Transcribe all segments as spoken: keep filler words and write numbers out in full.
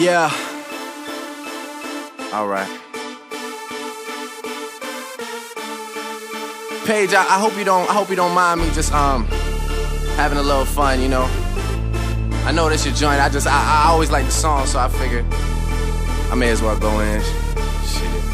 Yeah. All right. Paige, I, I hope you don't. I hope you don't mind me just um having a little fun, you know. I know this your joint. I just I, I always like the song, so I figured I may as well go in. Shit.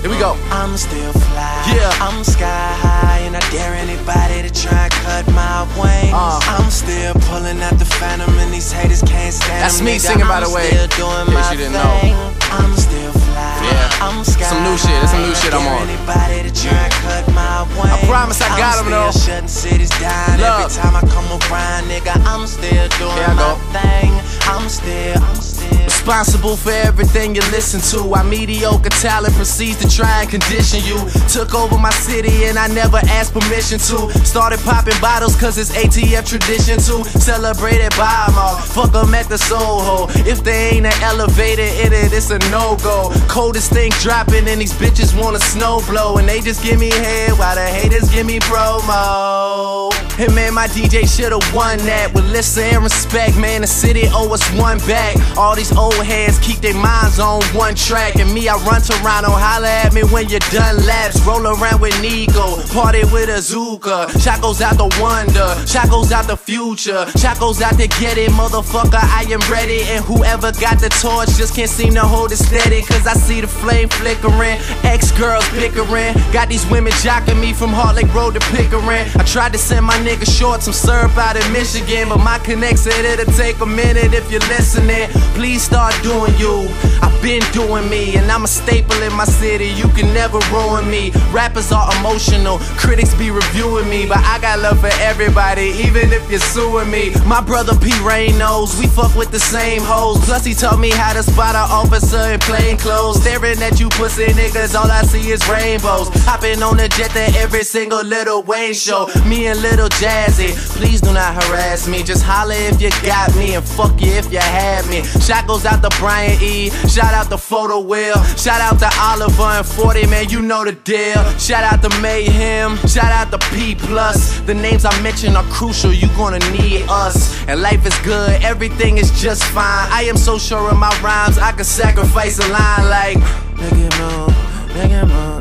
Here we go. I'm still fly. Yeah. I'm sky high, and I dare anybody to try and cut my wings. Uh. I'm still pulling out the phantom, and these haters can't stand. That's me singing, by the way. In case you didn't know. I'm still fly. Yeah. I'm sky some new shit. It's some new shit I'm on. Anybody to try and cut my wings. I promise I got him though. Shutting cities down. Every time I come around, nigga, I'm still doing yeah, my thing. I'm still, I'm still responsible for everything you listen to. Our mediocre talent proceeds to try and condition you. Took over my city and I never asked permission to. Started popping bottles cause it's A T F tradition to. Celebrated by them all, fuck them at the Soho. If they ain't an elevator in it, it's a no-go. Coldest thing dropping and these bitches wanna snow blow. And they just give me head while the haters give me promo. And man, my D J should've won that. With listen and respect, man, the city owe us one back. All these old heads keep their minds on one track. And me, I run Toronto, holla at me when you're done laps. Roll around with Nico, party with Azuka. Shot goes out to Wonder, shot goes out to Future, shot goes out to Giddy, motherfucker, I am ready. And whoever got the torch just can't seem to hold it steady. Cause I see the flame flickering, ex-girls pickering. Got these women jocking me from Heart Lake Road to Pickering. I tried to send my nigga short some syrup out in Michigan, but my connects said it'll take a minute if you're listening. Please start doing you, I've been doing me. And I'm a staple in my city, you can never ruin me. Rappers are emotional, critics be reviewing me, but I got love for everybody, even if you're suing me. My brother P Ray knows, we fuck with the same hoes. Plus he taught me how to spot an officer in plain clothes. Staring at you pussy niggas, all I see is rainbows. Hopping on the jet to every single Lil Wayne show. Me and Lil Jazzy, please do not harass me. Just holler if you got me, and fuck you if you had me. Shot goes out to Brian E, shout out to Photo Wheel, shout out to Oliver and forty, man, you know the deal. Shout out to Mayhem, shout out to P Plus. The names I mentioned are crucial, you gonna need us. And life is good, everything is just fine. I am so sure of my rhymes, I could sacrifice a line like nigga move, nigga move,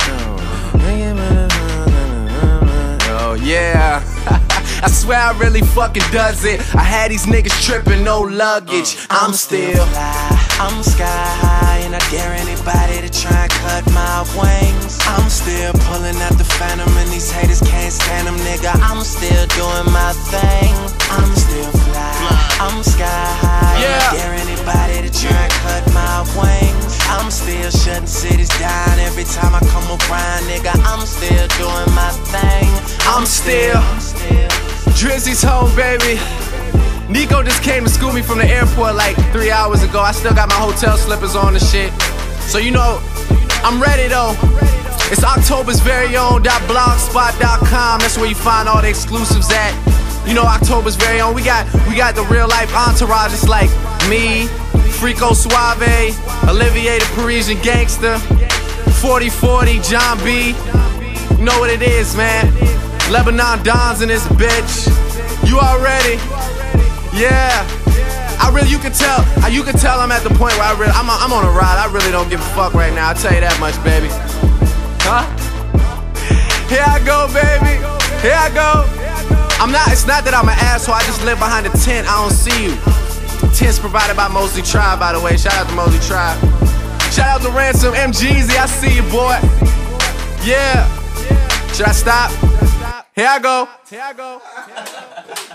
nigga move. Oh yeah. I swear I really fucking does it. I had these niggas tripping, no luggage. I'm, I'm still, still fly, I'm sky high, and I dare anybody to try and cut my wings. I'm still pulling out the phantom, and these haters can't stand them, nigga. I'm still doing my thing. I'm still fly, I'm sky high, yeah. And I dare anybody to try and cut my wings. I'm still shutting cities down every time I come around, nigga. I'm still doing my thing. I'm, I'm still, still, still Drizzy's home, baby. Nico just came to school me from the airport like three hours ago. I still got my hotel slippers on and shit. So you know, I'm ready though. It's october's very own dot blogspot dot com. That's where you find all the exclusives at. You know, October's Very Own. We got we got the real life entourage. It's like me, Frico Suave, Olivier the Parisian Gangster, forty forty, John B. You know what it is, man. Lebanon Don's in this bitch. You already, yeah. I really, you can tell, you can tell I'm at the point where I really, I'm, a, I'm on a ride. I really don't give a fuck right now. I'll tell you that much, baby. Huh? Here I go, baby. Here I go. I'm not. It's not that I'm an asshole. I just live behind a tent. I don't see you. Tents provided by Mosley Tribe, by the way. Shout out to Mosley Tribe. Shout out to Ransom, M G Z. I see you, boy. Yeah. Should I stop? Here I go. Tiago.